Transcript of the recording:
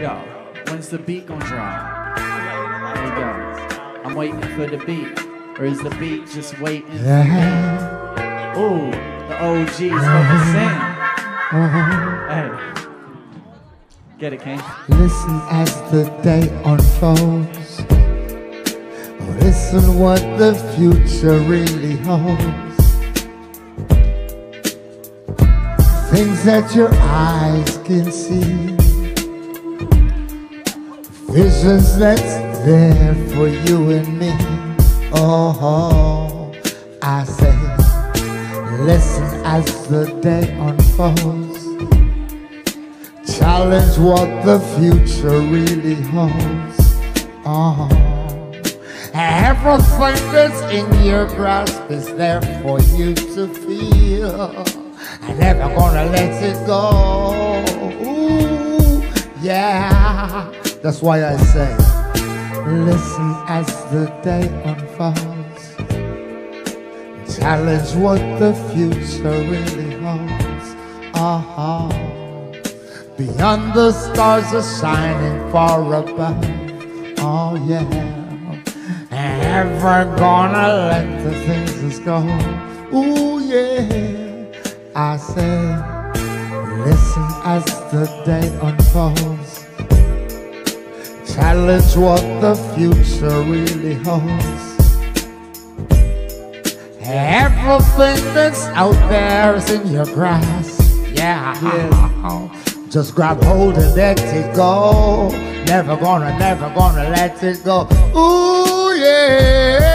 Yo, when's the beat gonna drop? There you go. I'm waiting for the beat. Or is the beat just waiting for me? Ooh, the OG's gonna sing. Hey. Get it, Kane. Listen as the day unfolds. Listen what the future really holds. Things that your eyes can see, visions that's there for you and me. Oh, I say, listen as the day unfolds. Challenge what the future really holds. Oh, everything that's in your grasp is there for you to feel. I'm never gonna let it go. Ooh, yeah. That's why I say, listen as the day unfolds. Challenge what the future really holds. Uh-huh. Beyond the stars are shining far above. Oh yeah. Never gonna let the things go. Ooh yeah. I say, listen as the day unfolds. Challenge what the future really holds. Everything that's out there is in your grasp. Yeah, yeah. Just grab hold and let it go. Never gonna, never gonna let it go. Ooh, yeah.